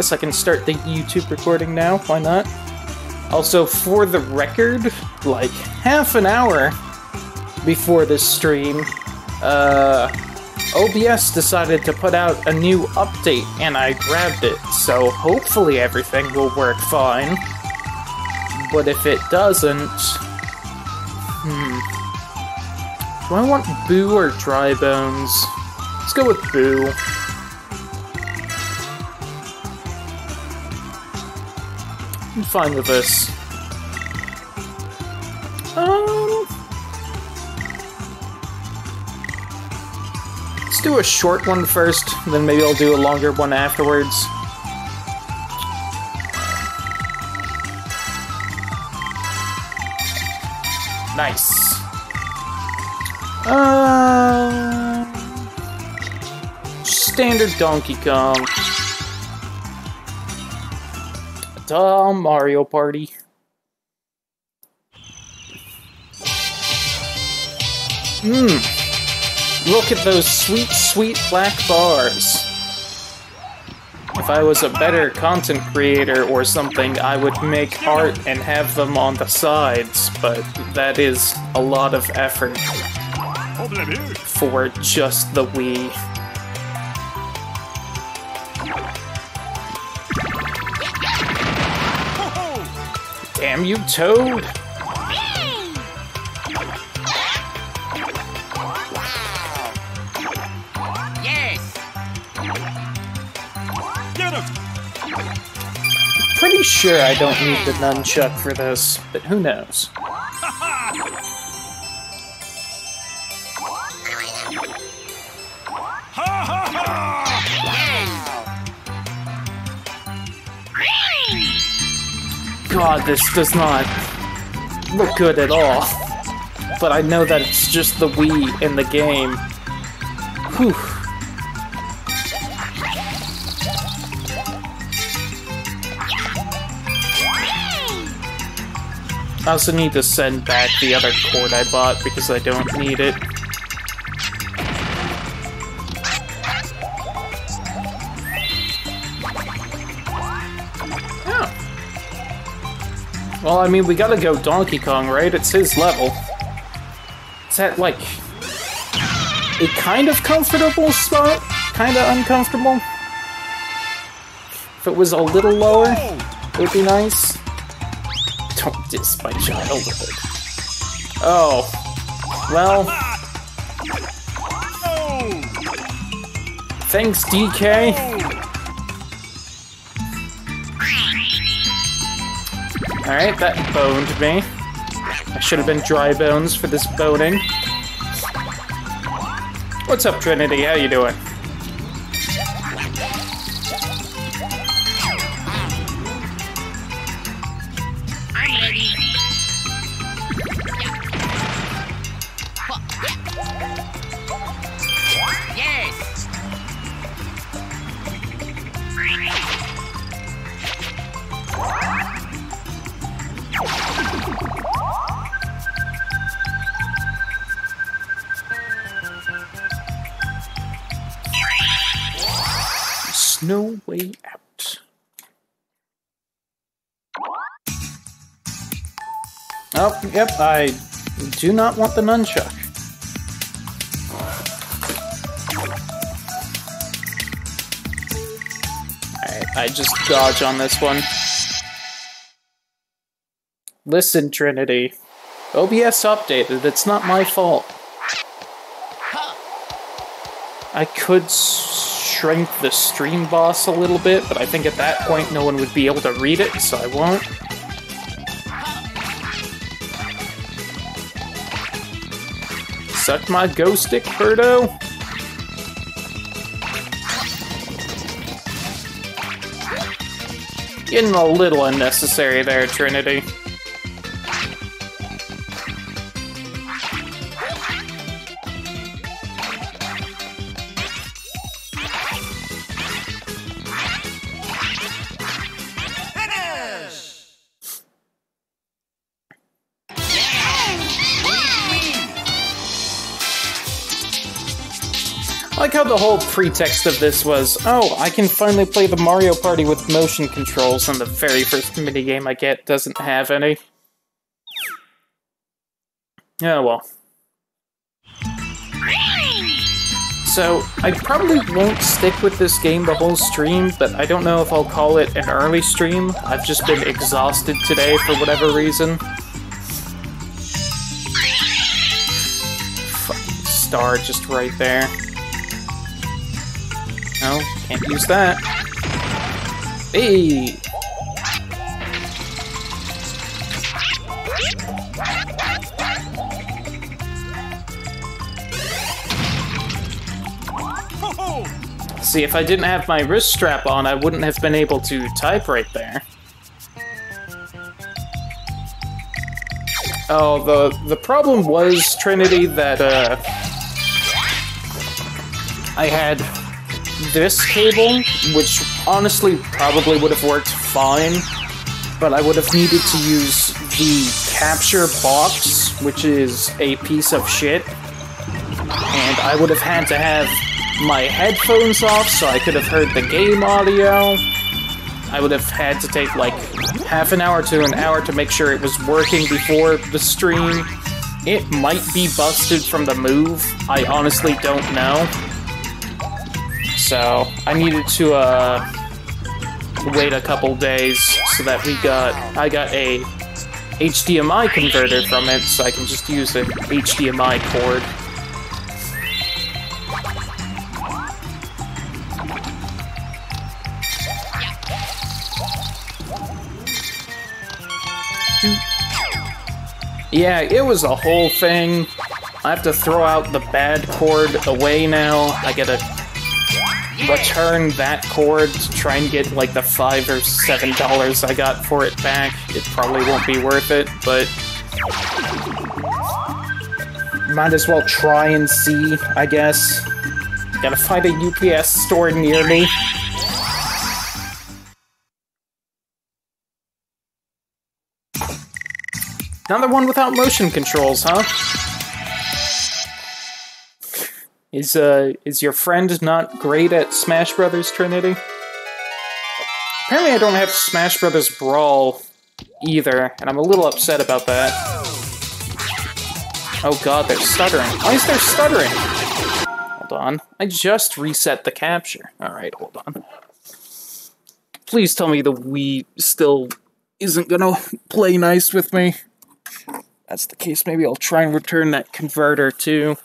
guess I can start the YouTube recording now, why not? Also, for the record, like half an hour before this stream, OBS decided to put out a new update, and I grabbed it, so hopefully everything will work fine. But if it doesn't... Do I want Boo or Dry Bones? Let's go with Boo. I'm fine with this. Let's do a short one first, then maybe I'll do a longer one afterwards. Nice. Standard Donkey Kong. Duh, Mario Party. Look at those sweet, sweet black bars. If I was a better content creator or something, I would make art and have them on the sides, but that is a lot of effort for just the Wii. Damn you, Toad! Pretty sure I don't need the nunchuck for this, but who knows? God, this does not look good at all. But I know that it's just the Wii in the game. Whew. I also need to send back the other cord I bought because I don't need it. Oh. Well, I mean, we gotta go Donkey Kong, right? It's his level. It's at, like, a kind of comfortable spot? Kind of uncomfortable? If it was a little lower, it would be nice. Don't diss my childhood. Oh. Well. Thanks, DK. Alright, that boned me. I should have been Dry Bones for this boning. What's up, Trinity? How you doing? No way out. Oh, yep, I do not want the nunchuck. Alright, I just dodge on this one. Listen, Trinity. OBS updated, it's not my fault. I could shrink the stream boss a little bit, but I think at that point no one would be able to read it, so I won't. Suck my go stick, Birdo! Getting a little unnecessary there, Trinity. I like how the whole pretext of this was, oh, I can finally play the Mario Party with motion controls, and the very first minigame I get doesn't have any. Oh well. So, I probably won't stick with this game the whole stream, but I don't know if I'll call it an early stream. I've just been exhausted today for whatever reason. Fucking star just right there. No, can't use that. Hey! See, if I didn't have my wrist strap on, I wouldn't have been able to type right there. Oh, the problem was, Trinity, that I had this cable, which honestly probably would have worked fine, but I would have needed to use the capture box, which is a piece of shit, and I would have had to have my headphones off so I could have heard the game audio. I would have had to take like half an hour to an hour to make sure it was working before the stream. It might be busted from the move. I honestly don't know. So I needed to wait a couple days so that I got a HDMI converter from it so I can just use an HDMI cord. Yeah, it was a whole thing. I have to throw out the bad cord away now. I gotta return that cord to try and get like the $5 or $7 I got for it back. It probably won't be worth it, but might as well try and see, I guess. Gotta find a UPS store near me. Another one without motion controls, huh? Is your friend not great at Smash Brothers, Trinity? Apparently I don't have Smash Brothers Brawl either, and I'm a little upset about that. Oh god, they're stuttering. Why is there stuttering? Hold on. I just reset the capture. Alright, hold on. Please tell me the Wii still isn't gonna play nice with me. That's the case, maybe I'll try and return that converter too.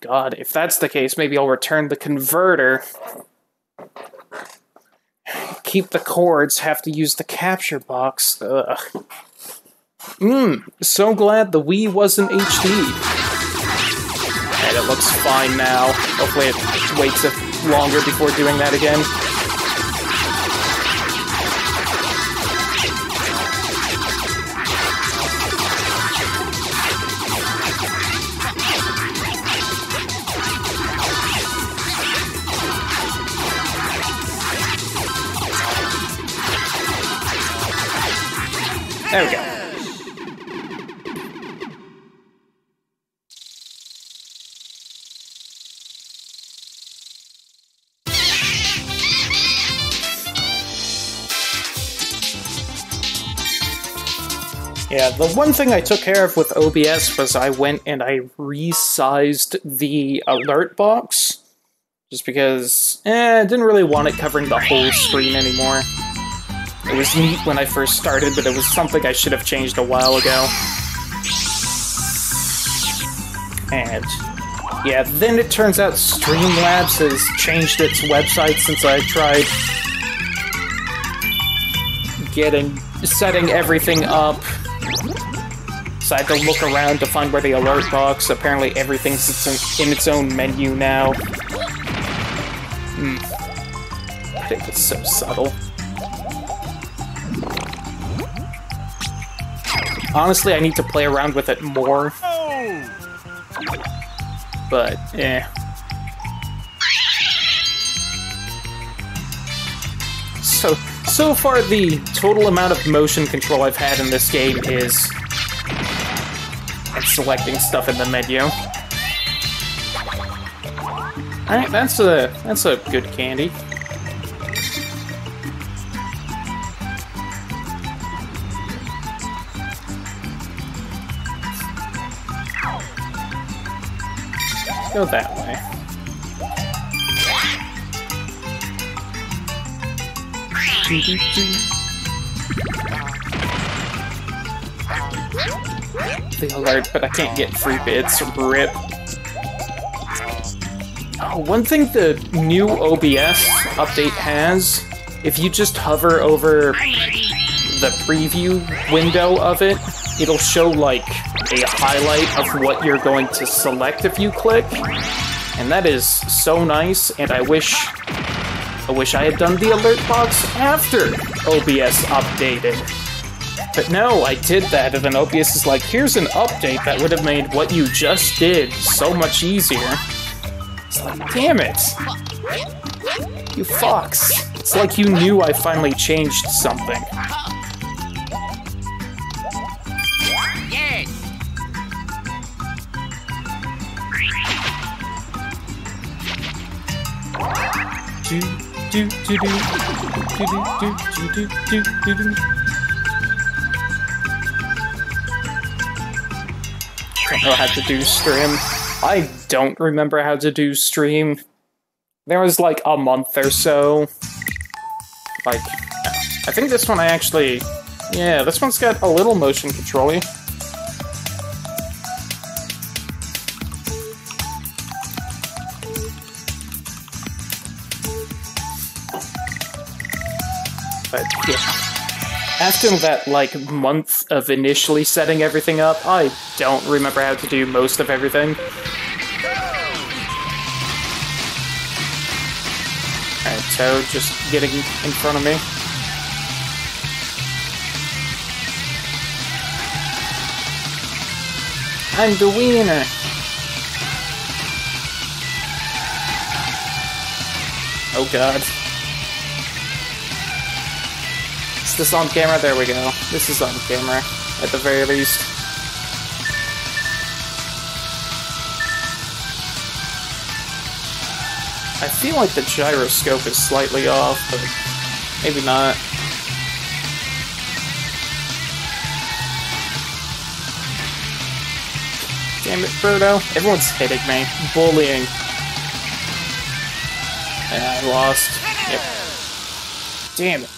God, if that's the case, maybe I'll return the converter. Keep the cords, have to use the capture box. So glad the Wii wasn't HD. And it looks fine now. Hopefully it waits longer before doing that again. There we go. Yeah, the one thing I took care of with OBS was I went and I resized the alert box. Just because, I didn't really want it covering the whole screen anymore. It was neat when I first started, but it was something I should have changed a while ago. And yeah, then it turns out Streamlabs has changed its website since I tried setting everything up. So I had to look around to find where the alert box. Apparently everything sits in its own menu now. I think it's so subtle. Honestly, I need to play around with it more. But, eh. So far the total amount of motion control I've had in this game is selecting stuff in the menu. That's a good candy. Go that way. They alert, but I can't get free bits. RIP. Oh, one thing the new OBS update has, if you just hover over the preview window of it, it'll show like a highlight of what you're going to select if you click, and that is so nice. And I wish I had done the alert box after OBS updated, but no, I did that, and then OBS is like, here's an update that would have made what you just did so much easier. It's like, damn it, you fox. It's like you knew I finally changed something. I don't know how to do stream. I don't remember how to do stream. There was like a month or so. Like, I think this one I actually... Yeah, this one's got a little motion control-y. But yeah, after that like month of initially setting everything up, I don't remember how to do most of everything. Alright, Toad just getting in front of me. I'm the wiener! Oh god. Is this on camera? There we go. This is on camera, at the very least. I feel like the gyroscope is slightly off, but maybe not. Damn it, Birdo. Everyone's hitting me. Bullying. And I lost. Yep. Damn it.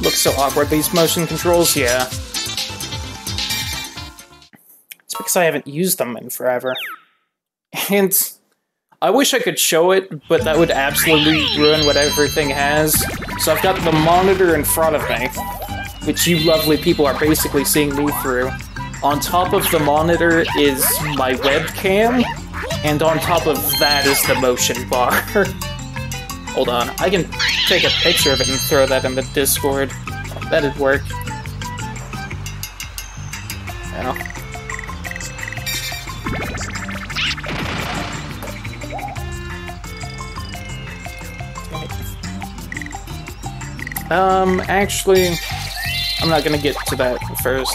Looks so awkward, these motion controls, yeah. It's because I haven't used them in forever. And I wish I could show it, but that would absolutely ruin what everything has. So I've got the monitor in front of me, which you lovely people are basically seeing me through. On top of the monitor is my webcam, and on top of that is the motion bar. Hold on, I can take a picture of it and throw that in the Discord. That'd work. Well. Actually, I'm not gonna get to that first.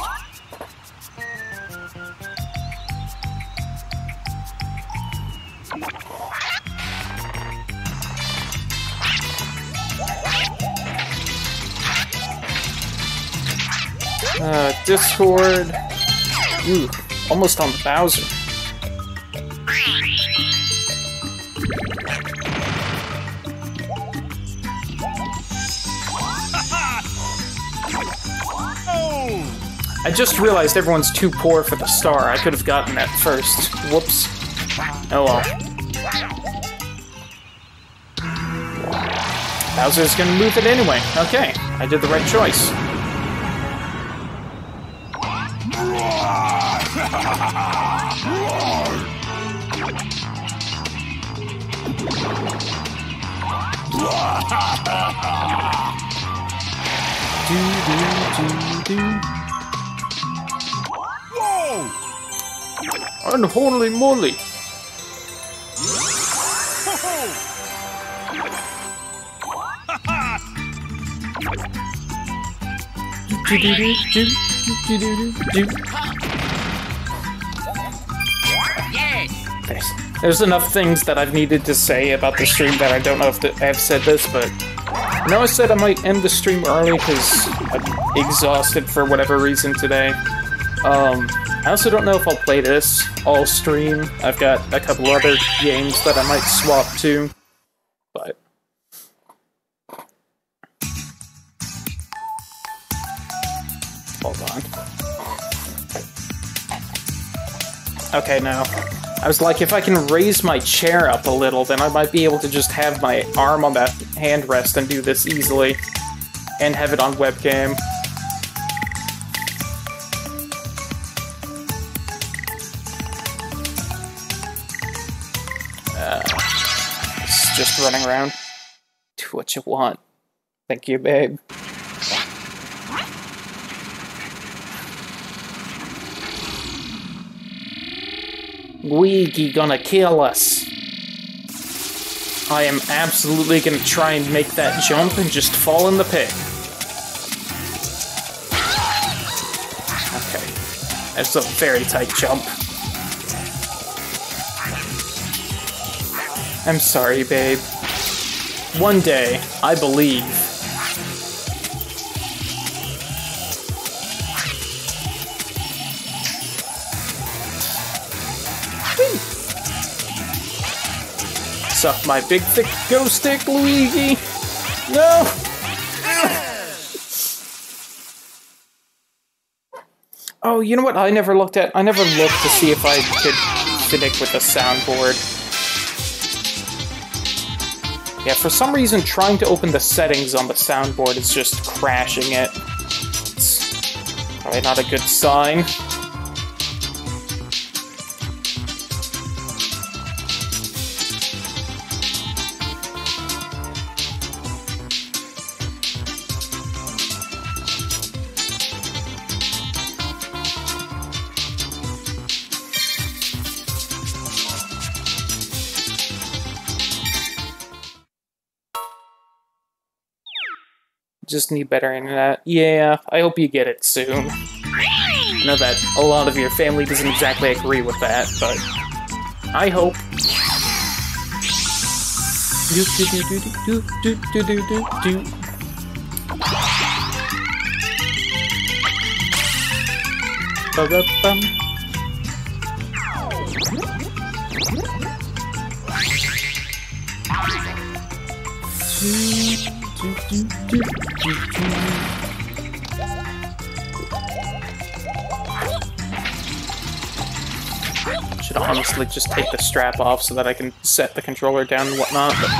Discord. Ooh, almost on the Bowser. I just realized everyone's too poor for the star. I could have gotten that first. Whoops. Oh well. Bowser's gonna move it anyway. Okay, I did the right choice. Whoa! Unholy moly! There's enough things that I've needed to say about the stream that I don't know if I've said this, but I know I said I might end the stream early because I'm exhausted for whatever reason today. I also don't know if I'll play this all stream. I've got a couple other games that I might swap to, but... hold on. Okay, now. I was like, if I can raise my chair up a little, then I might be able to just have my arm on that hand rest and do this easily. And have it on webcam. Just running around. Do what you want. Thank you, babe. Luigi gonna kill us. I am absolutely gonna try and make that jump and just fall in the pit. Okay. That's a very tight jump. I'm sorry, babe. One day, I believe. Suck my big thick ghost stick, Luigi! No! Oh, you know what I never looked at? I never looked to see if I could connect with the soundboard. Yeah, for some reason trying to open the settings on the soundboard is just crashing it. It's probably not a good sign. Just need better internet. Yeah, I hope you get it soon. I know that a lot of your family doesn't exactly agree with that, but I hope. Should honestly just take the strap off so that I can set the controller down and whatnot. But...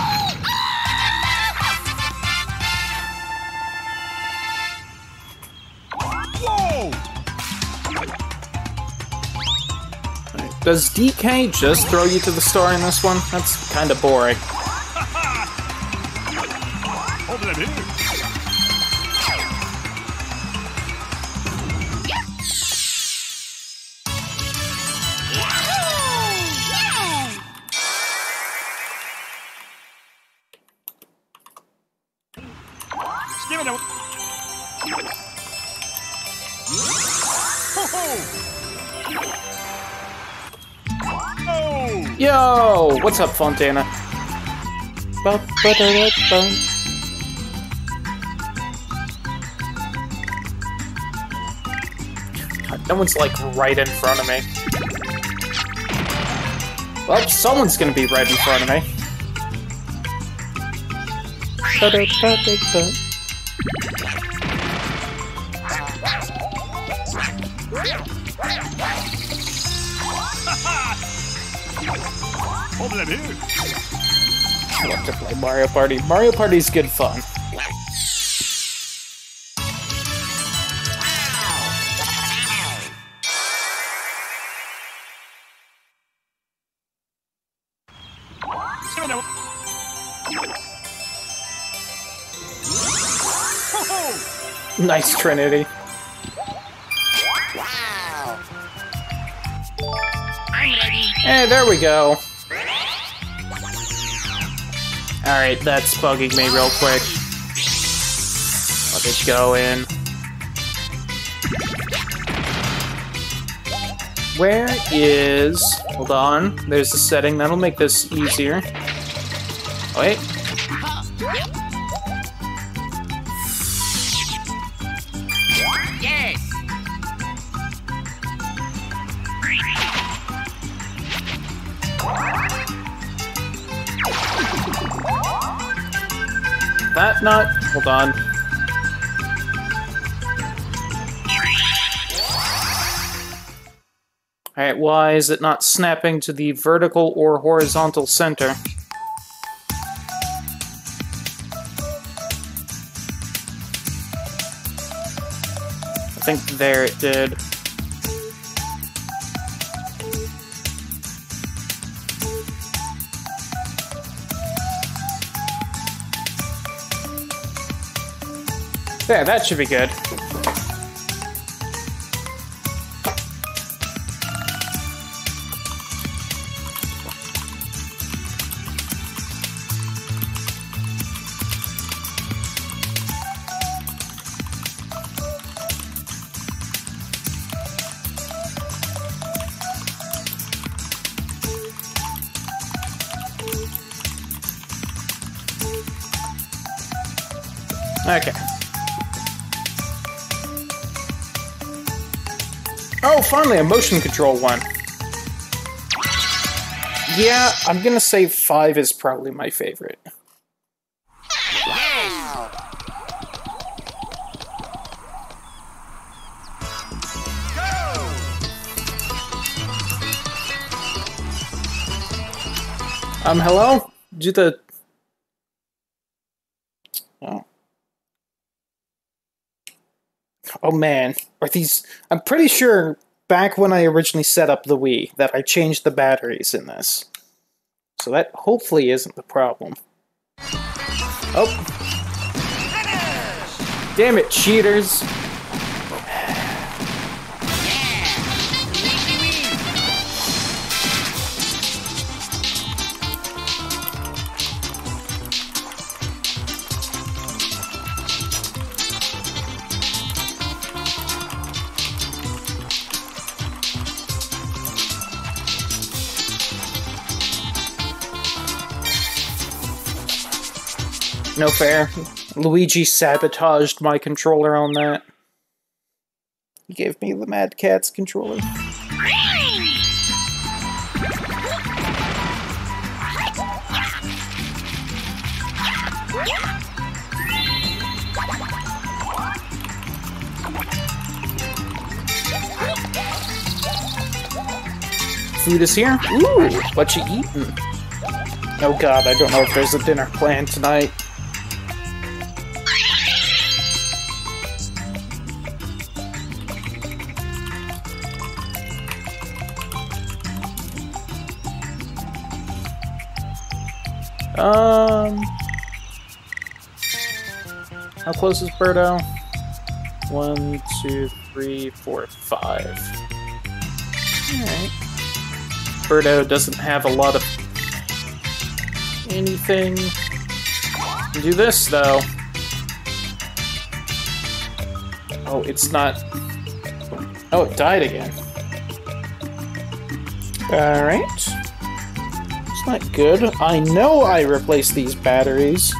right. Does DK just throw you to the star in this one? That's kind of boring. Yo! What's up, Fontana? No one's like right in front of me. Well, someone's gonna be right in front of me. I love to play Mario Party. Mario Party's good fun. Nice, Trinity. Wow. I'm ready. Hey, there we go. Alright, that's bugging me real quick. Let it go in. Where is... Hold on. There's the setting. That'll make this easier. Wait. That not... Hold on. Alright, why is it not snapping to the vertical or horizontal center? I think there it did. There, that should be good. Okay. Oh, finally, a motion control one. Yeah, I'm gonna say 5 is probably my favorite. Wow. Hello? Do the... Oh. Oh man, are these... I'm pretty sure back when I originally set up the Wii that I changed the batteries in this. So that hopefully isn't the problem. Oh. Damn it, cheaters. No fair. Luigi sabotaged my controller on that. He gave me the Mad Cats controller. Food is here? Ooh, what you eatin'? Oh god, I don't know if there's a dinner planned tonight. How close is Birdo? 1, 2, 3, 4, 5. Alright. Birdo doesn't have a lot of anything. Do this, though. Oh, it's not... Oh, it died again. Alright. Not good. I know I replaced these batteries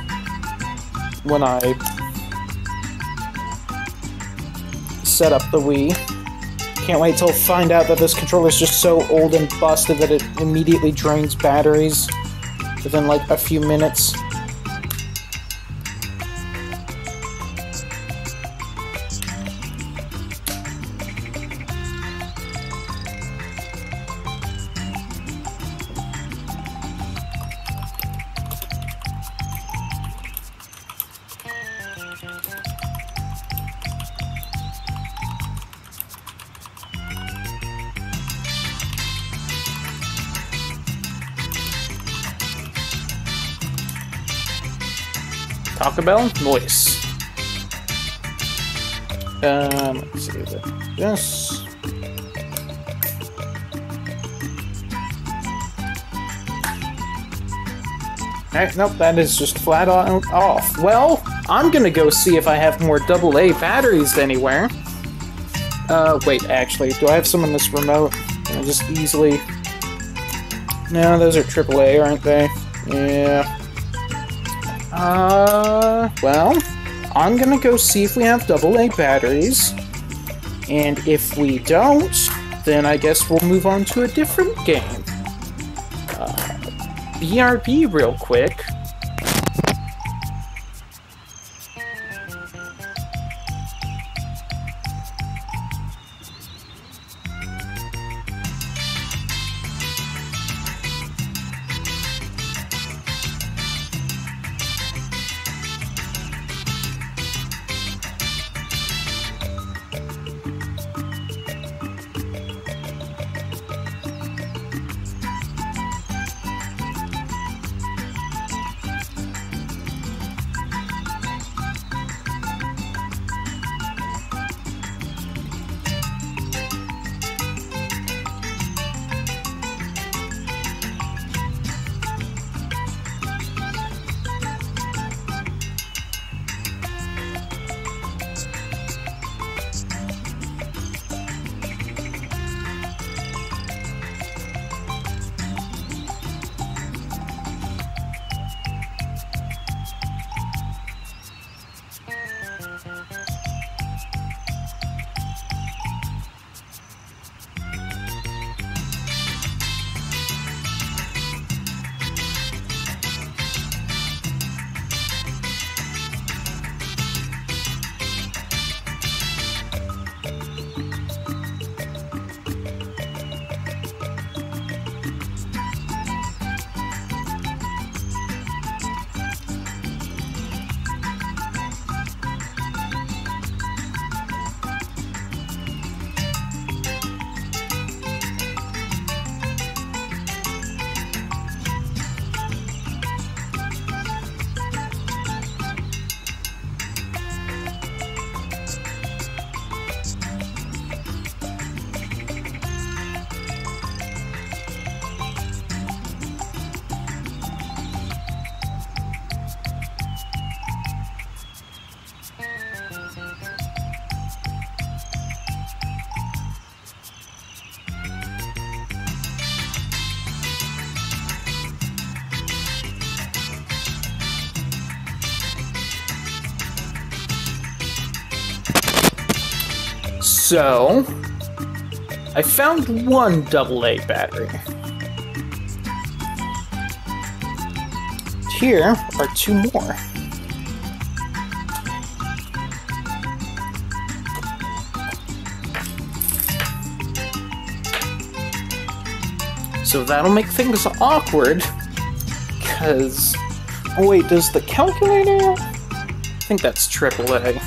when I set up the Wii. Can't wait till I find out that this controller is just so old and busted that it immediately drains batteries within like a few minutes. Taco Bell? Noise. Let's see that. Yes. Alright, nope, that is just flat off. Well, I'm gonna go see if I have more AA batteries anywhere. Wait, actually, do I have some in this remote? I'll just easily... No, those are AAA, aren't they? Yeah. Well, I'm gonna go see if we have AA batteries. And if we don't, then I guess we'll move on to a different game. BRB real quick. So, I found one AA battery. Here are two more. So that'll make things awkward, because... Oh wait, does the calculator? I think that's AAA.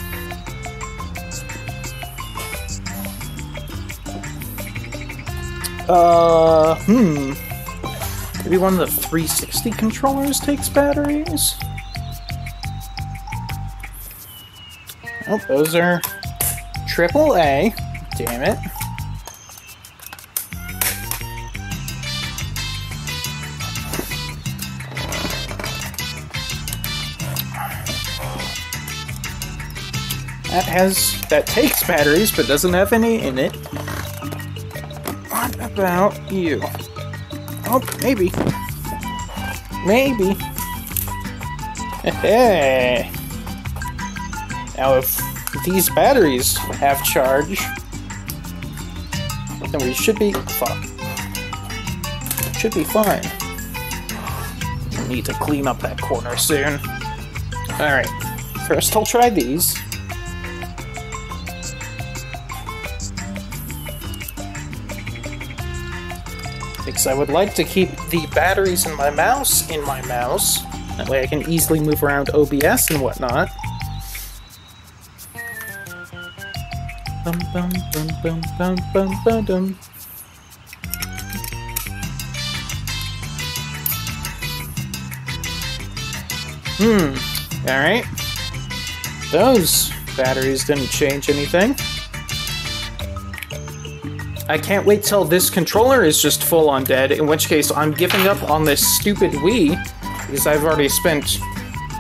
Maybe one of the 360 controllers takes batteries? Oh, those are AAA. Damn it. That takes batteries, but doesn't have any in it. About you. Oh, maybe. Maybe. Hey. Now, if these batteries have charge, then we should be... Fuck. Should be fine. Need to clean up that corner soon. Alright. First, I'll try these. I would like to keep the batteries in my mouse, that way I can easily move around OBS and whatnot. Bum, bum, bum, bum, bum, bum, bum. Alright. Those batteries didn't change anything. I can't wait till this controller is just full on dead, in which case I'm giving up on this stupid Wii, because I've already spent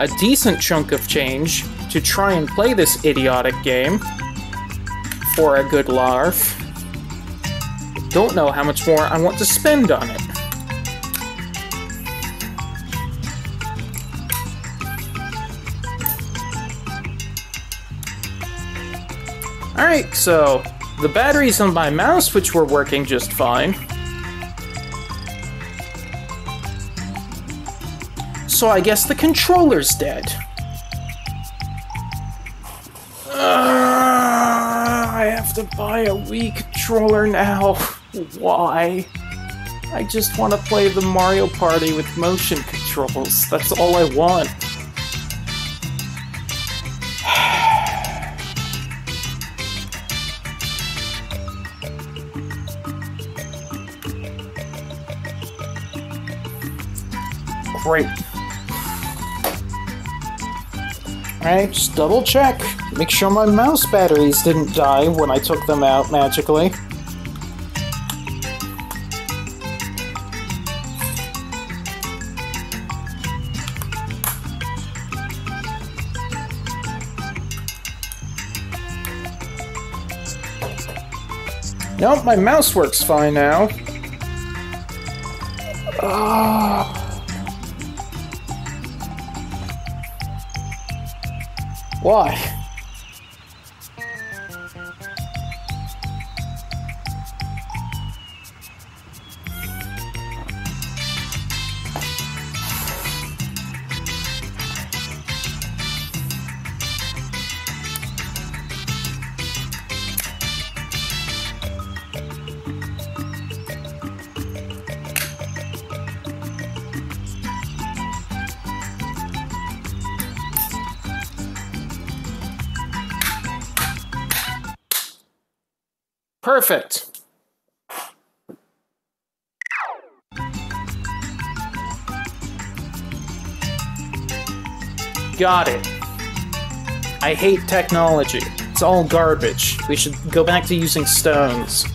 a decent chunk of change to try and play this idiotic game for a good larf. don't know how much more I want to spend on it. Alright, so the batteries on my mouse, which were working just fine. So I guess the controller's dead. I have to buy a Wii controller now. Why? I just want to play the Mario Party with motion controls. That's all I want. Great. Alright, just double check. Make sure my mouse batteries didn't die when I took them out magically. Nope, my mouse works fine now. Why? Perfect. Got it. I hate technology. It's all garbage. We should go back to using stones.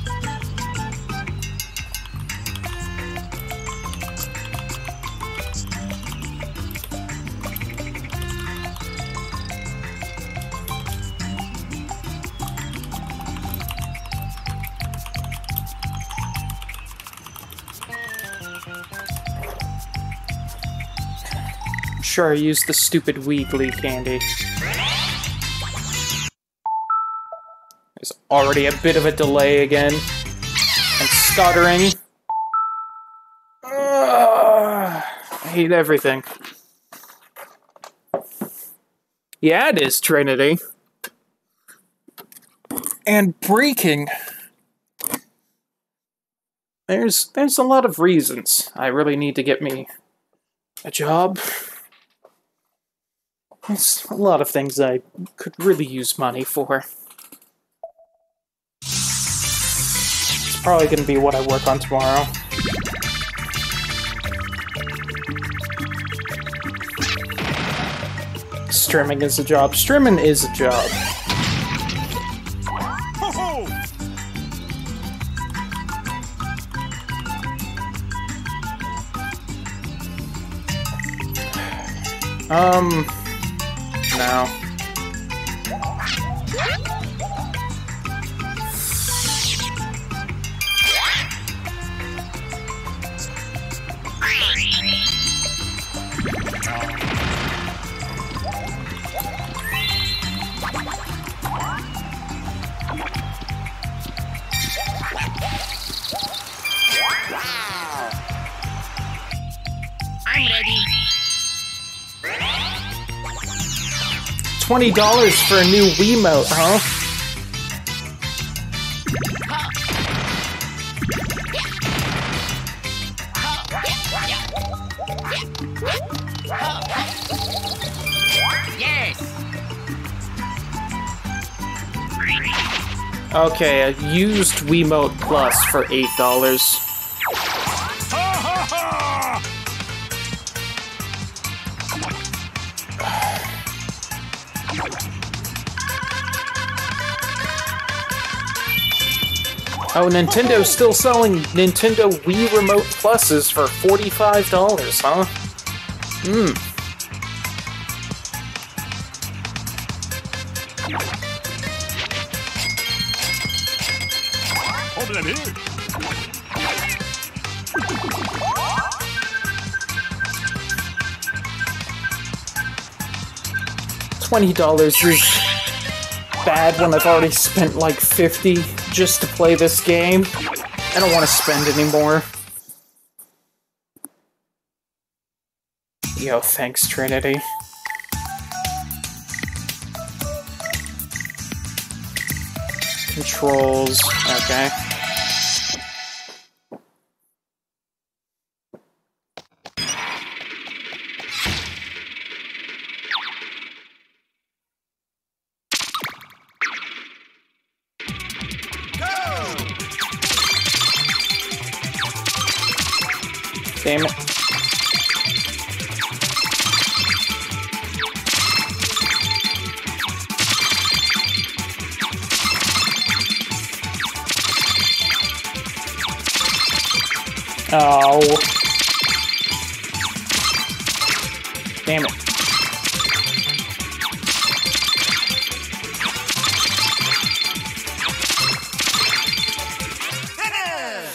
Sure, use the stupid weekly candy. There's already a bit of a delay again. And stuttering. I hate everything. Yeah, it is, Trinity. And breaking. There's a lot of reasons I really need to get me a job. There's a lot of things I could really use money for. It's probably going to be what I work on tomorrow. Streaming is a job. Streaming is a job. No. I'm ready. $20 for a new Wii Remote, huh? Yes. Okay, a used Wii Remote Plus for $8. Oh, Nintendo's still selling Nintendo Wii Remote Pluses for $45, huh? Hmm. $20 is bad when I've already spent like $50 just to play this game. I don't want to spend anymore. Yo, thanks, Trinity. Controls, okay. Damn it. Oh. Damn it.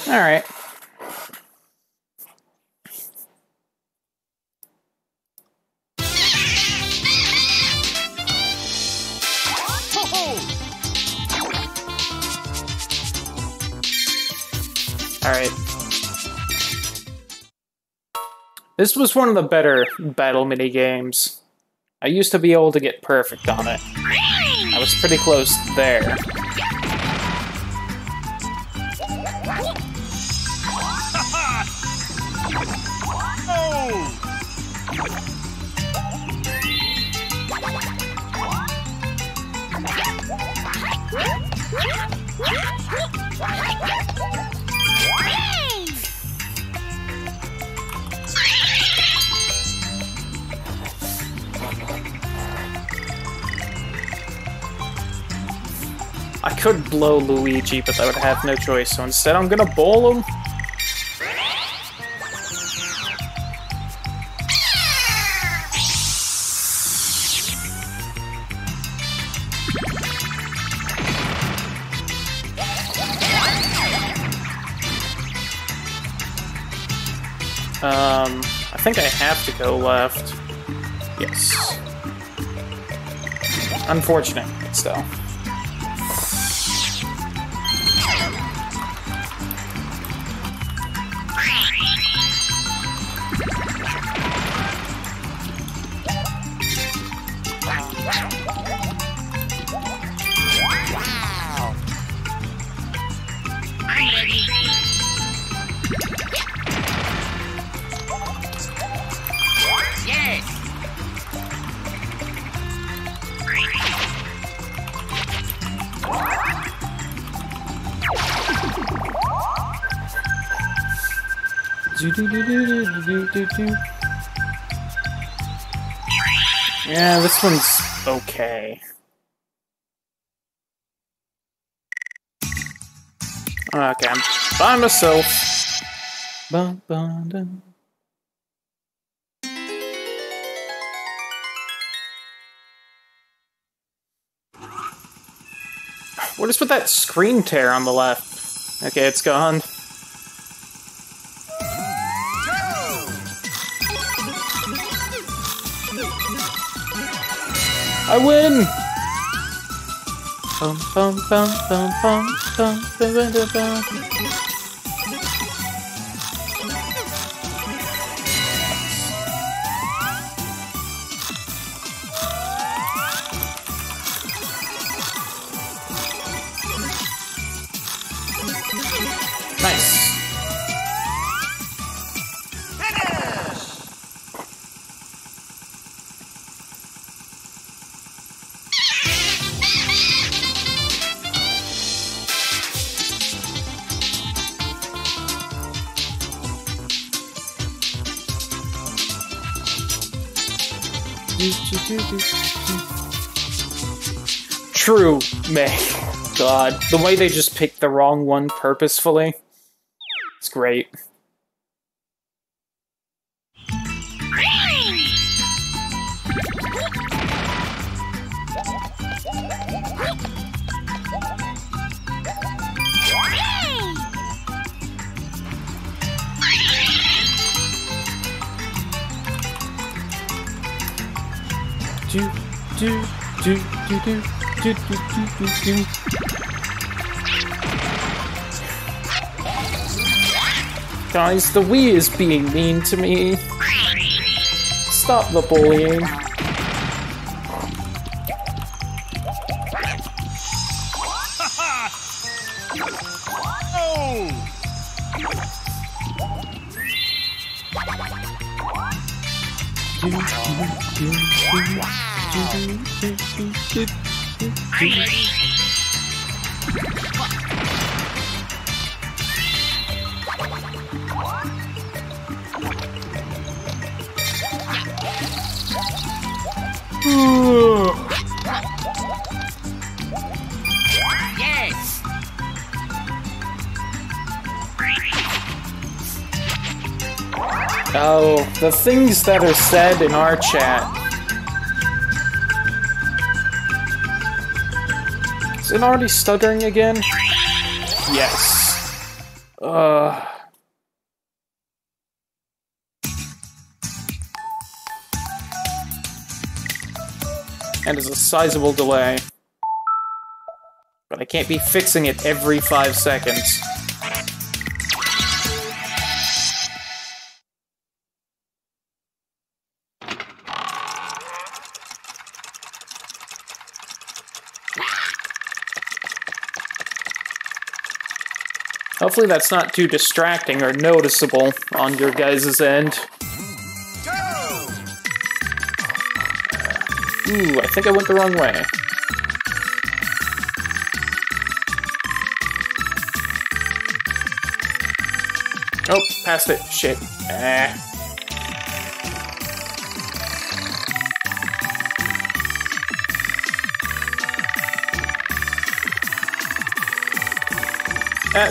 All right. This was one of the better battle mini games. I used to be able to get perfect on it. I was pretty close there. I could blow Luigi, but I would have no choice, so instead I'm gonna bowl him. I think I have to go left. Yes. Unfortunate, but still. Yeah, this one's okay. Okay, I'm by myself. What is with that screen tear on the left? Okay, it's gone. I win! Nice. True, meh. God, the way they just picked the wrong one purposefully. It's great. do do do do do do do do. Guys, the Wii is being mean to me. Stop the bullying. Oh, the things that are said in our chat. Is it already stuttering again? Yes. And is a sizable delay. But I can't be fixing it every 5 seconds. Hopefully that's not too distracting or noticeable on your guys' end. Ooh, I think I went the wrong way. Oh, passed it. Shit. Ah. Ah,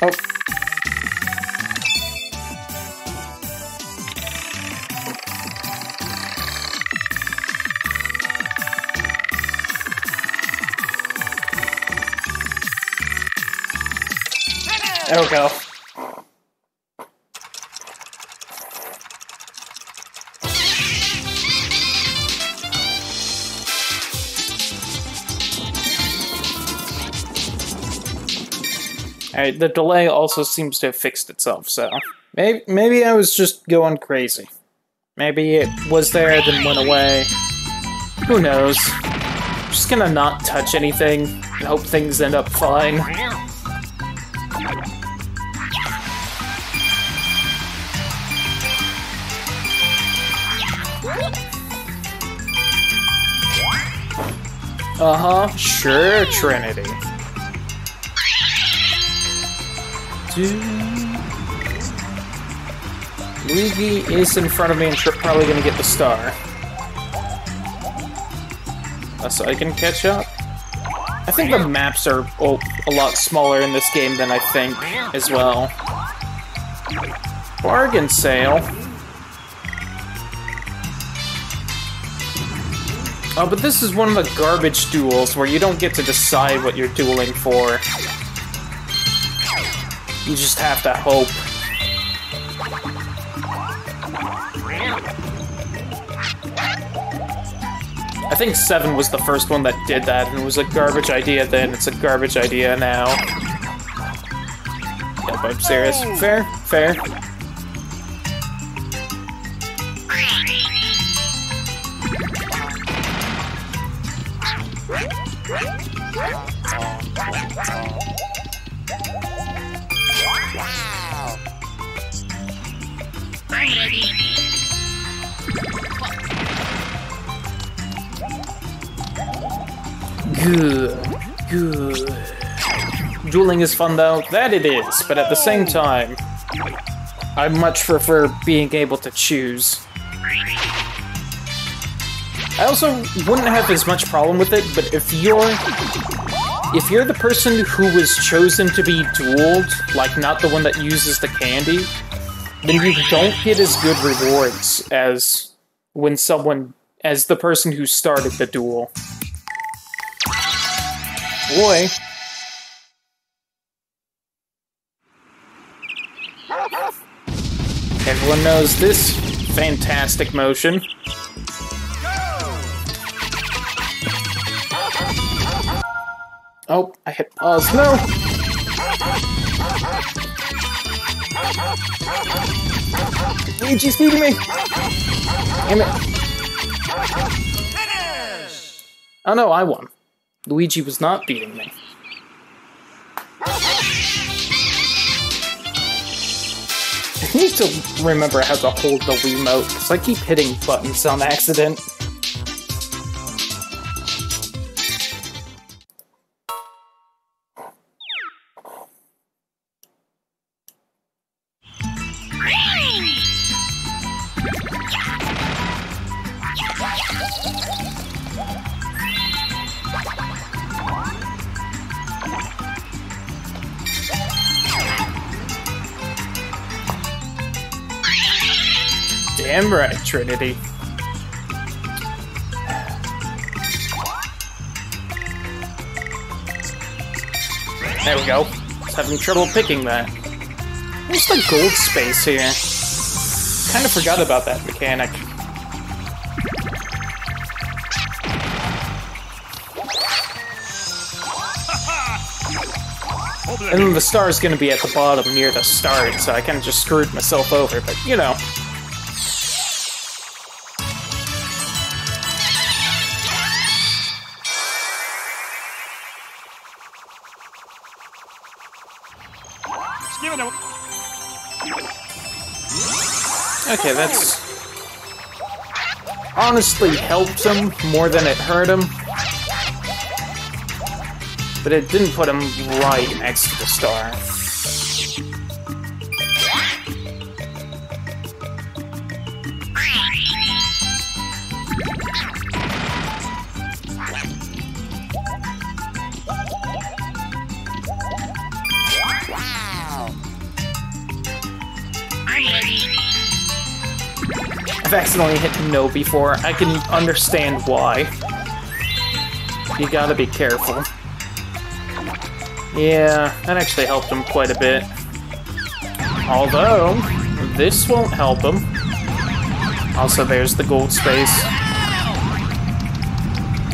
Oh. There we go. Alright, the delay also seems to have fixed itself, so... Maybe I was just going crazy. Maybe it was there, then went away. Who knows? I'm just gonna not touch anything, and hope things end up fine. Uh-huh, sure, Trinity. Luigi is in front of me and probably gonna get the star. So I can catch up. I think the maps are a lot smaller in this game than I think as well. Bargain sale. Oh, but this is one of the garbage duels where you don't get to decide what you're dueling for. You just have to hope. I think 7 was the first one that did that, and it was a garbage idea then, it's a garbage idea now. Yep, I'm serious. Fair, fair. Good. Dueling is fun though, that it is, but at the same time, I much prefer being able to choose. I also wouldn't have as much problem with it, but if you're if you're the person who was chosen to be dueled, like not the one that uses the candy, then you don't get as good rewards as when someone, as the person who started the duel. Boy. Everyone knows this fantastic motion. Oh, I hit pause. No! Luigi's feeding me! Damn it. Finish! Oh no, I won. Luigi was not beating me. I need to remember how to hold the Wii Remote, because I keep hitting buttons on accident. Damn right, Trinity. There we go. Just having trouble picking that. Where's the gold space here? Kind of forgot about that mechanic. And then the star's gonna be at the bottom near the start, so I kind of just screwed myself over, but you know. Okay, that's honestly helped him more than it hurt him. But it didn't put him right next to the star. I've accidentally hit no before. I can understand why. You gotta be careful. Yeah, that actually helped him quite a bit. Although, this won't help him. Also, there's the gold space.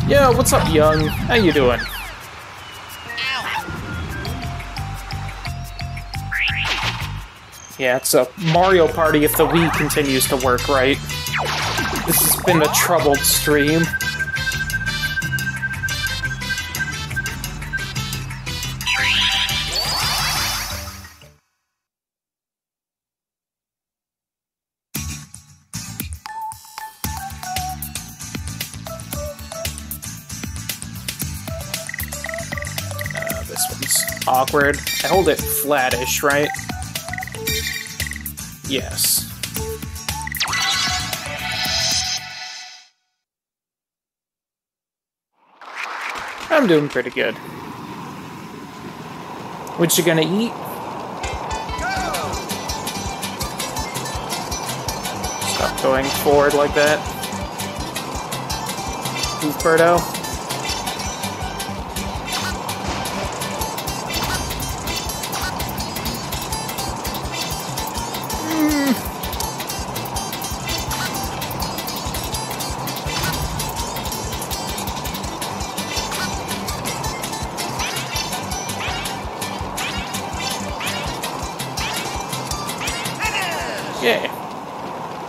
Yo, what's up, Young? How you doing? Yeah, it's a Mario Party if the Wii continues to work right. This has been a troubled stream. This one's awkward. I hold it flattish, right? Yes. I'm doing pretty good. What you gonna eat? Stop going forward like that. Move, Birdo.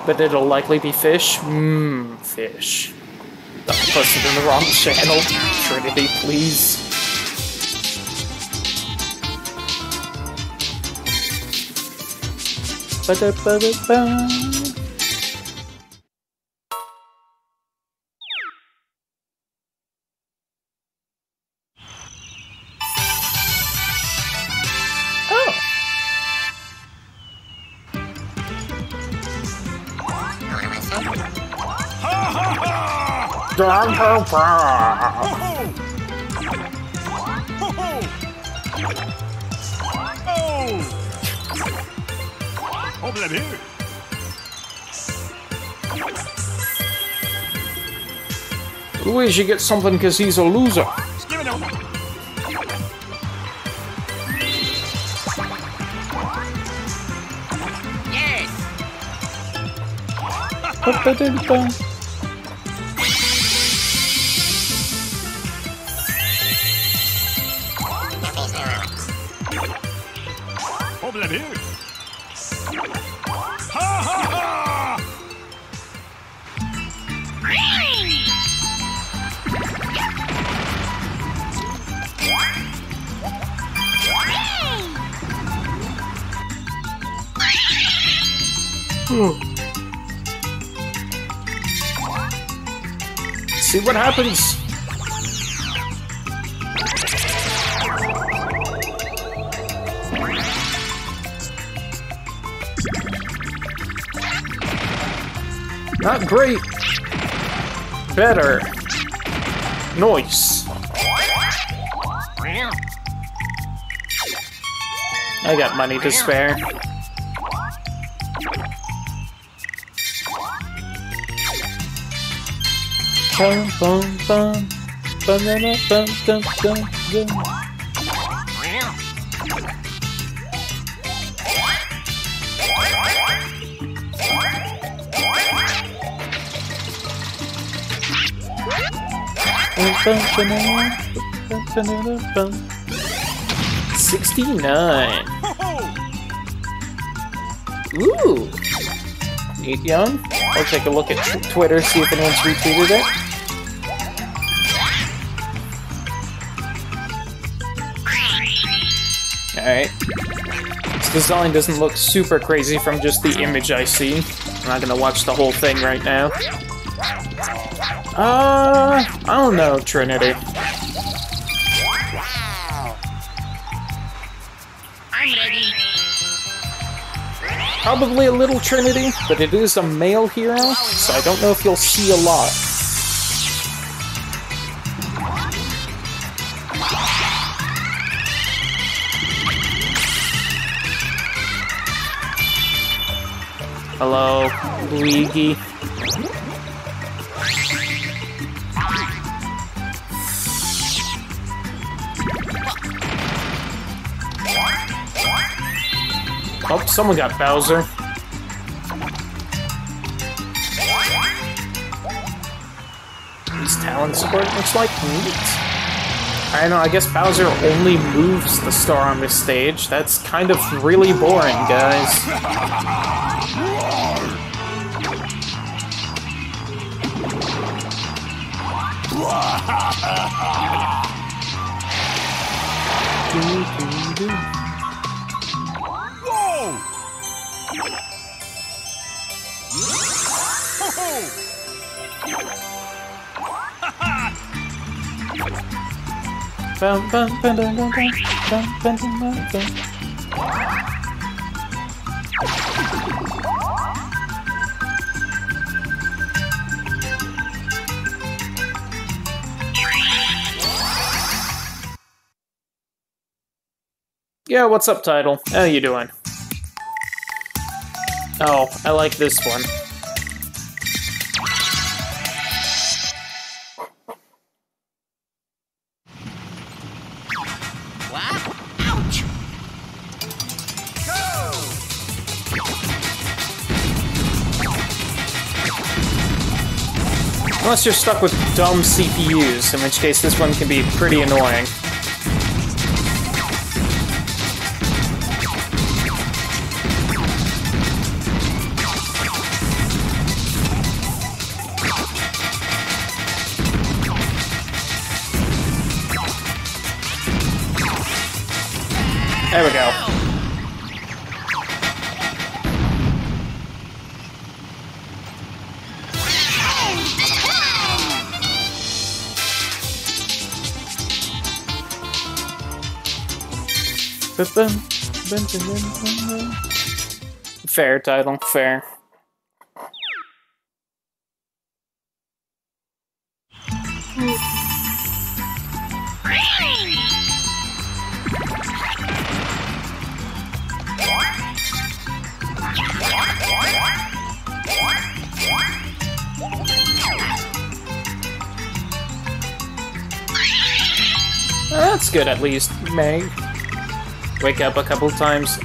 But it'll likely be fish. Mmm, fish. I posted in the wrong channel. Trinity, please. Ba-da-ba-da-ba. Ho ho! Oh! Oh, but I'm here. Luigi gets something because he's a loser. Yes. See what happens. Not great. Better. Noise. I got money to spare. Bum, bum, bum, banana, bum, dum, dum, dum. Bum, banana, bum. 69. Ooh. Neat young. I'll take a look at Twitter, see if anyone's retweeted it. Alright. This design doesn't look super crazy from just the image I see. I'm not gonna watch the whole thing right now. I don't know, Trinity. I'm ready. Probably a little Trinity, but it is a male hero, so I don't know if you'll see a lot. Hello, Luigi. Oh, someone got Bowser. His talent support looks like meat. I know, I guess Bowser only moves the star on this stage. That's kind of really boring, guys. Yeah, what's up, Tidal? How you doing? Oh, I like this one. Unless you're stuck with dumb CPUs, in which case this one can be pretty annoying. There we go. Fair, Tidal, fair. Oh, that's good at least, Meg. Wake up a couple times.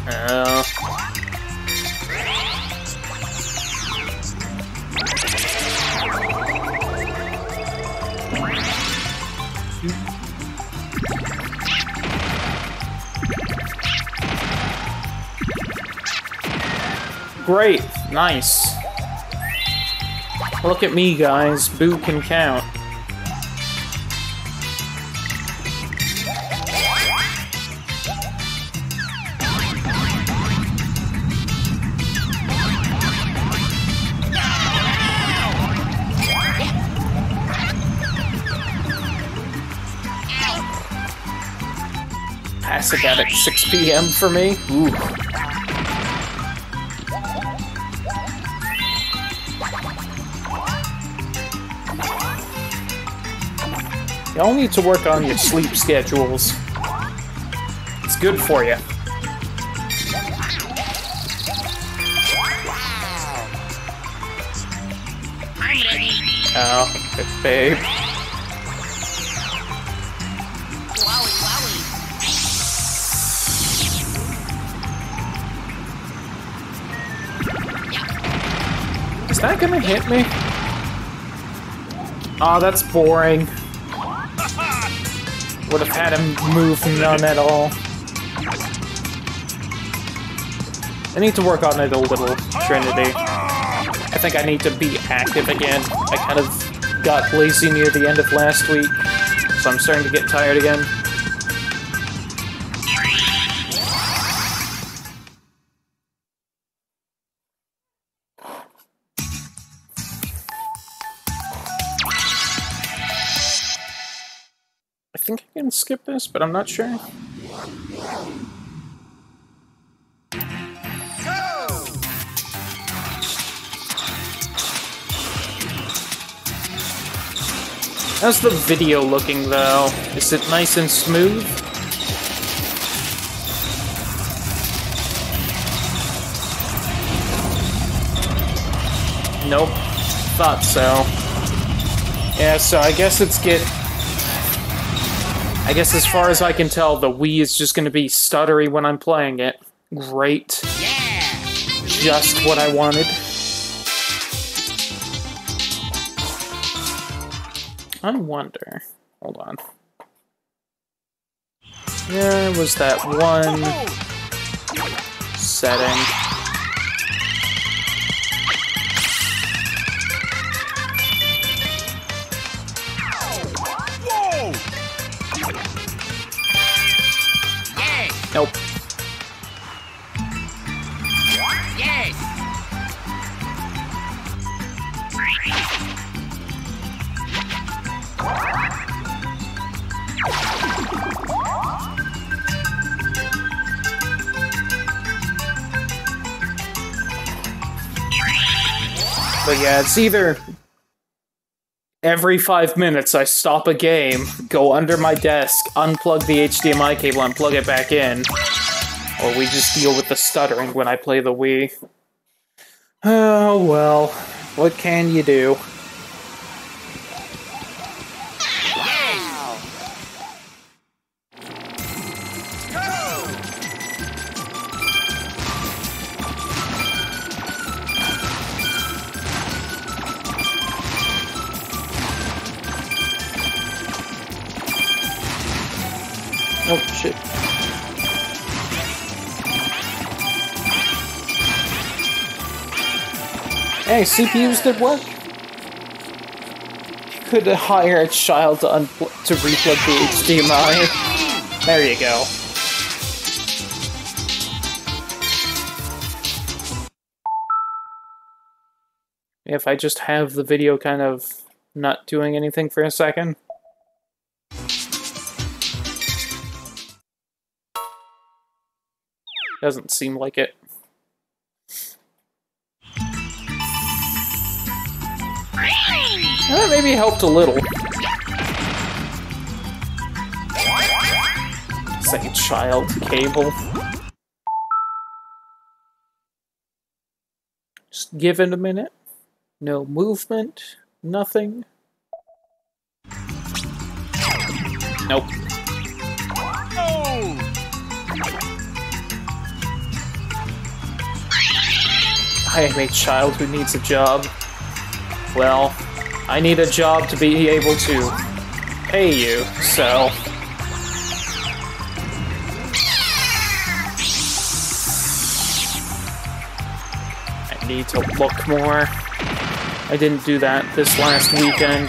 Great, nice. Look at me, guys. Boo can count. Pass it out at 6 p.m. for me. Ooh. Y'all need to work on your sleep schedules. It's good for you. Oh, babe. Is that gonna hit me? Aw, oh, that's boring. Would have had him move none at all. I need to work on it a little, Trinity. I think I need to be active again. I kind of got lazy near the end of last week, so I'm starting to get tired again. I think I can skip this, but I'm not sure. How's the video looking though? Is it nice and smooth? Nope. Thought so. Yeah, so I guess it's get... I guess as far as I can tell, the Wii is just going to be stuttery when I'm playing it. Great. Yeah. Just what I wanted. I wonder... Hold on. There was that one... setting. Nope. Yes. But yeah, it's either every 5 minutes I stop a game, go under my desk, unplug the HDMI cable and plug it back in. Or we just deal with the stuttering when I play the Wii. Oh well, what can you do? Oh, shit. Hey, CPUs did work. You could hire a child to replug the HDMI. There you go. If I just have the video kind of not doing anything for a second. Doesn't seem like it. Well, that maybe helped a little. It's like a child cable. Just give it a minute. No movement. Nothing. Nope. I am a child who needs a job. Well, I need a job to be able to pay you, so... I need to look more. I didn't do that this last weekend.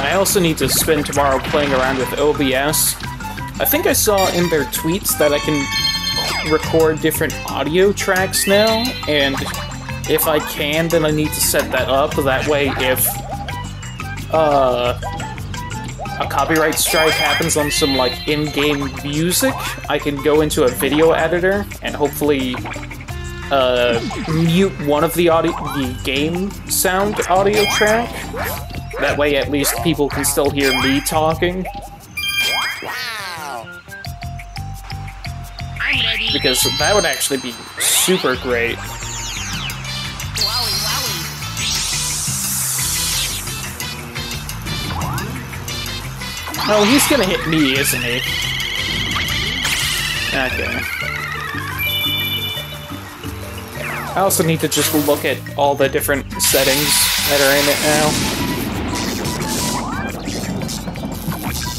I also need to spend tomorrow playing around with OBS. I think I saw in their tweets that I can record different audio tracks now, and if I can, then I need to set that up. That way, if a copyright strike happens on some like in-game music, I can go into a video editor and hopefully mute one of the game sound audio track. That way, at least, people can still hear me talking. Wow. Because that would actually be super great. Oh, he's gonna hit me, isn't he? Okay. I also need to just look at all the different settings that are in it now.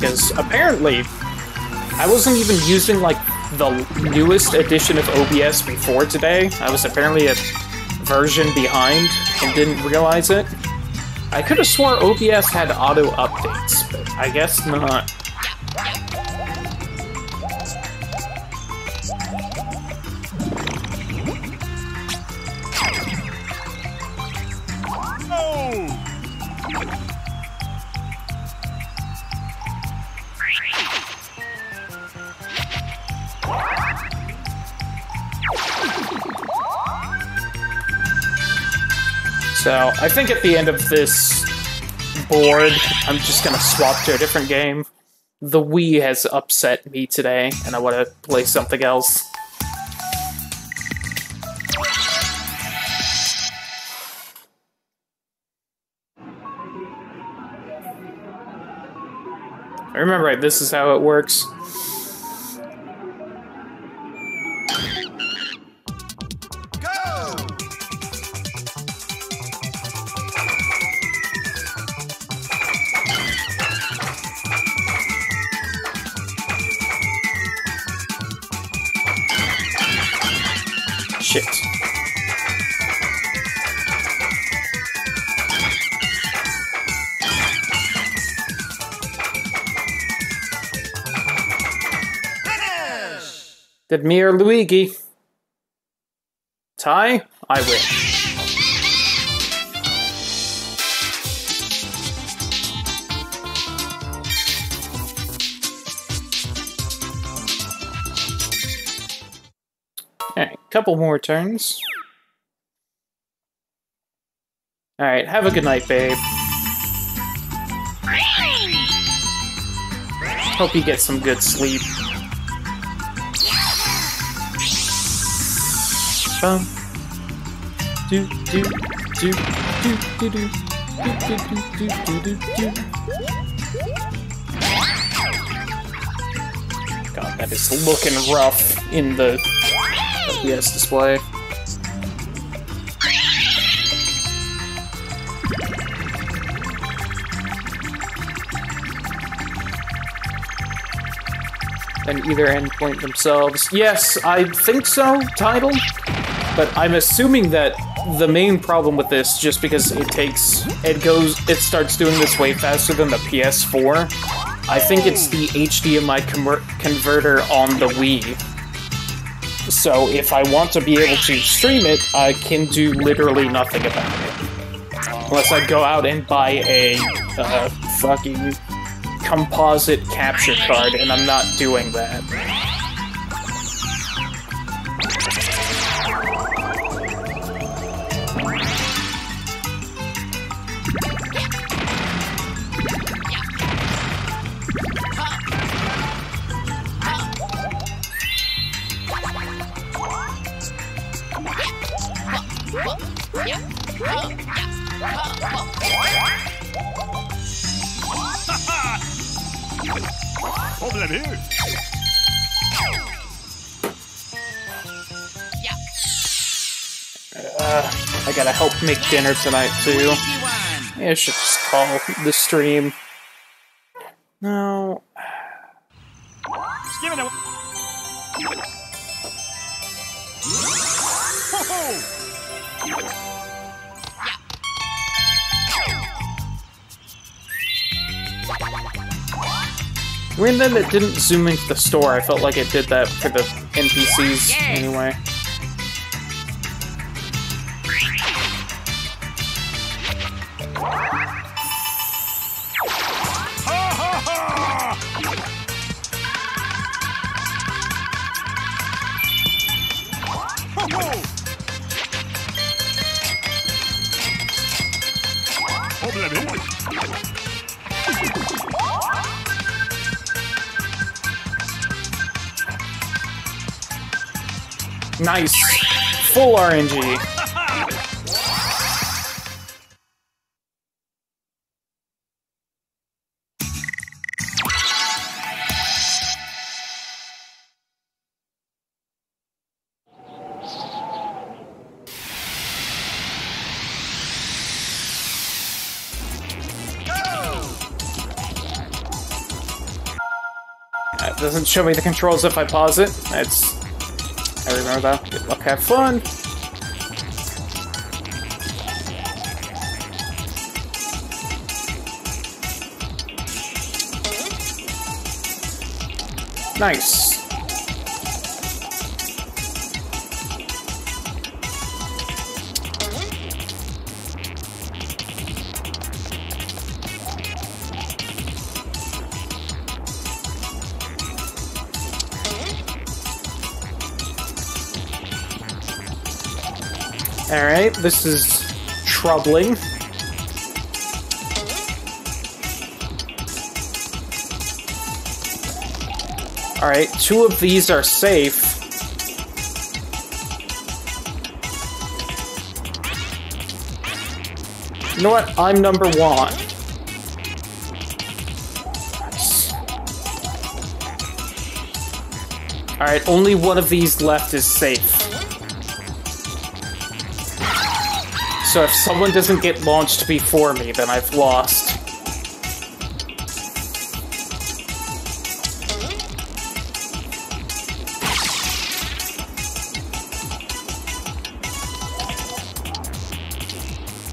Because apparently, I wasn't even using, like, the newest edition of OBS before today. I was apparently a version behind and didn't realize it. I could have swore OBS had auto updates, but I guess not. So, I think at the end of this board, I'm just gonna swap to a different game. The Wii has upset me today, and I wanna play something else. I remember, this is how it works. Did me or Luigi? Tie? I win. Alright, couple more turns. Alright, have a good night, babe. Hope you get some good sleep. God, that is looking rough in the OBS display. And either endpoint themselves. Yes, I think so, title. But I'm assuming that the main problem with this, just because it starts doing this way faster than the PS4, I think it's the HDMI converter on the Wii. So if I want to be able to stream it, I can do literally nothing about it. Unless I go out and buy a fucking composite capture card, and I'm not doing that. Problème here. I gotta help make dinner tonight too. Maybe I should just call the stream. No. Just give it a. Weird that it didn't zoom into the store. I felt like it did that for the NPCs anyway. Nice. Full RNG. That doesn't show me the controls if I pause it. That's... I remember that. Good luck, have fun! Nice! Alright, this is troubling. Alright, two of these are safe. You know what? I'm number one. Nice. Alright, only one of these left is safe. So if someone doesn't get launched before me, then I've lost.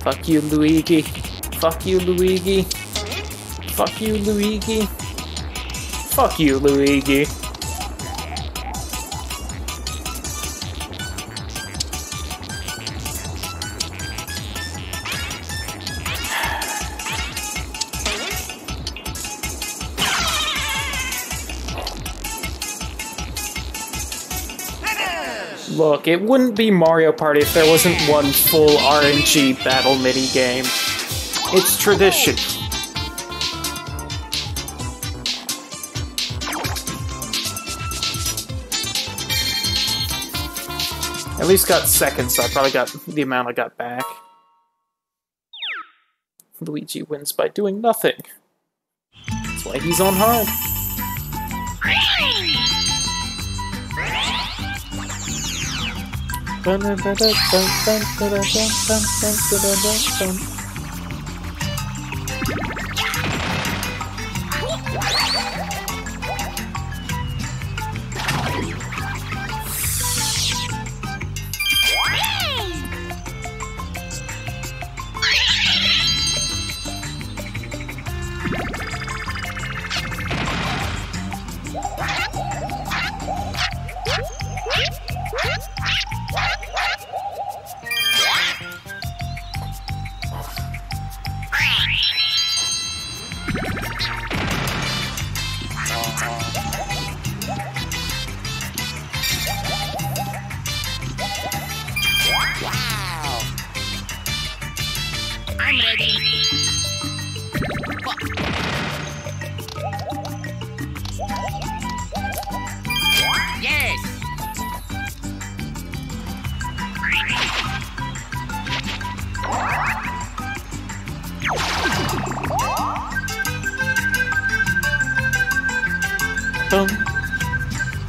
Fuck you, Luigi. Fuck you, Luigi. Fuck you, Luigi. Fuck you, Luigi. Look, it wouldn't be Mario Party if there wasn't one full RNG battle minigame. It's tradition. At least got second, so I probably got the amount I got back. Luigi wins by doing nothing. That's why he's on hard.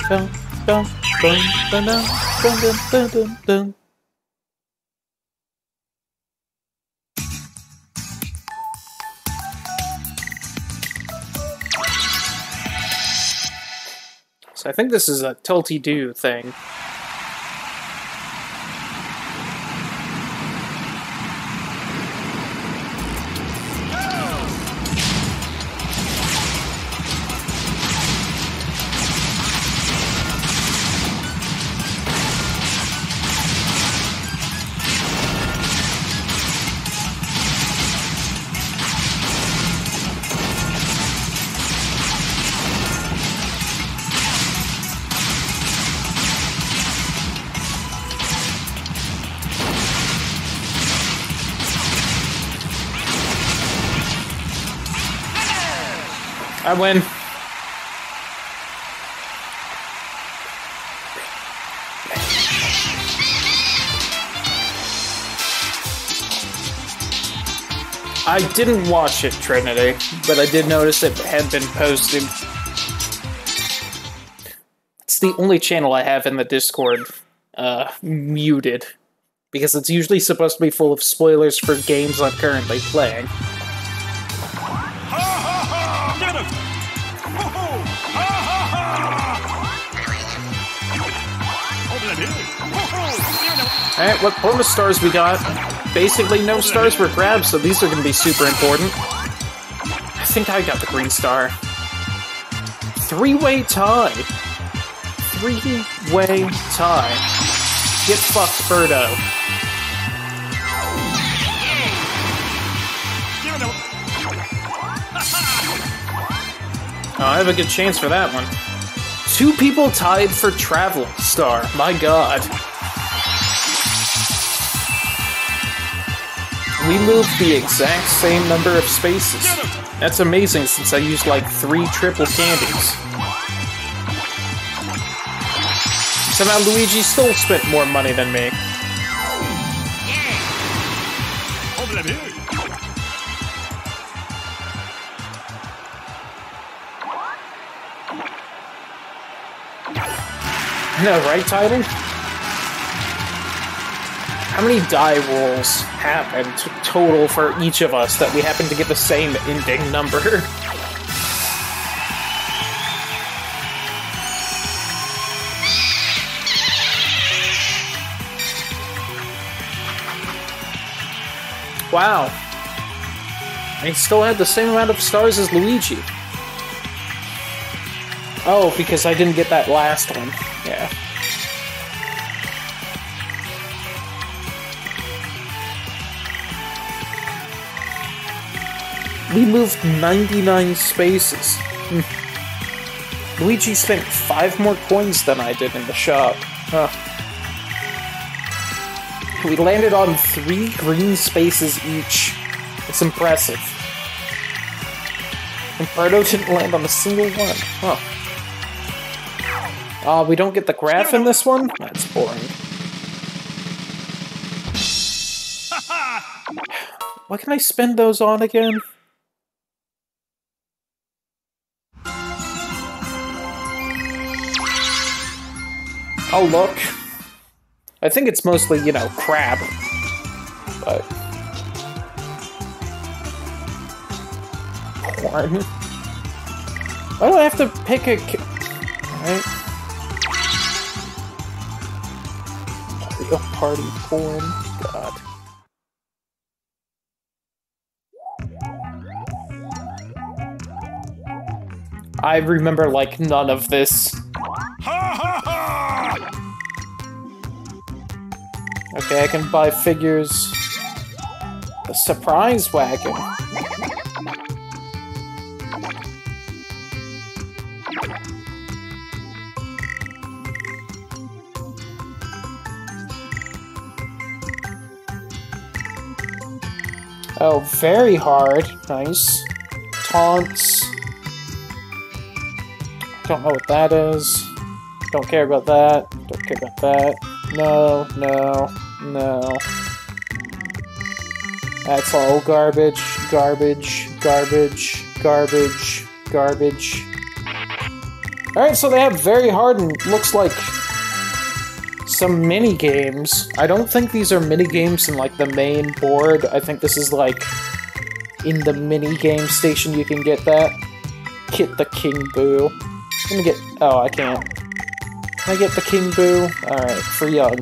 dun. So I think this is a tilty-do thing. I win. I didn't watch it, Trinity, but I did notice it had been posted. It's the only channel I have in the Discord muted, because it's usually supposed to be full of spoilers for games I'm currently playing. Alright, what bonus stars we got? Basically no stars were grabbed, so these are going to be super important. I think I got the green star. Three-way tie. Three-way tie. Get fucked, Birdo. Oh, I have a good chance for that one. Two people tied for travel star. My god. We moved the exact same number of spaces. That's amazing since I used like 3 triple candies. Somehow Luigi still spent more money than me. No, right, Titan? How many die rolls happened total for each of us that we happen to get the same ending number? Wow. And he still had the same amount of stars as Luigi. Oh, because I didn't get that last one. Yeah. We moved 99 spaces. Luigi spent 5 more coins than I did in the shop. Huh. We landed on 3 green spaces each. It's impressive. And Birdo didn't land on a single one. Huh. We don't get the graph in this one? That's boring. What can I spend those on again? I'll look. I think it's mostly, you know, crap. But... corn. Why do I have to pick a... Alright. Mario Party corn. God. I remember, like, none of this. Okay, I can buy figures. The surprise wagon. Oh, very hard. Nice. Taunts. Don't know what that is. Don't care about that. Don't care about that. No, no. No. That's all garbage, garbage, garbage, garbage, garbage. Alright, so they have very hard and looks like some mini games. I don't think these are mini games in like the main board. I think this is like in the mini game station you can get that. Get the King Boo. I'm gonna get. Oh, I can't. Can I get the King Boo? Alright, for young.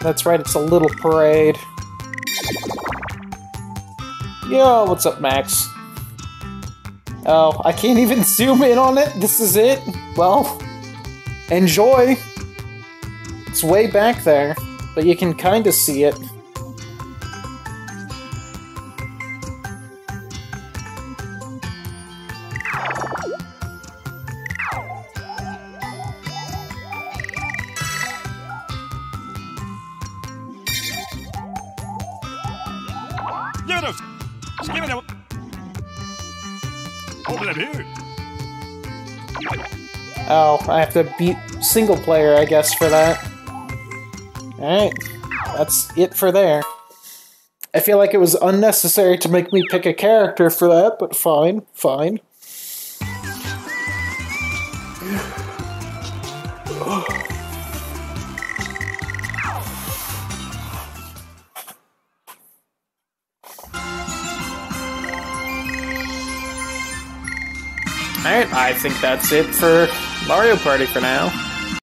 That's right, it's a little parade. Yo, what's up, Max? Oh, I can't even zoom in on it? This is it? Well, enjoy! It's way back there, but you can kinda see it. Oh, I have to beat single player, I guess, for that. Alright, that's it for there. I feel like it was unnecessary to make me pick a character for that, but fine, fine. Alright, I think that's it for Mario Party for now.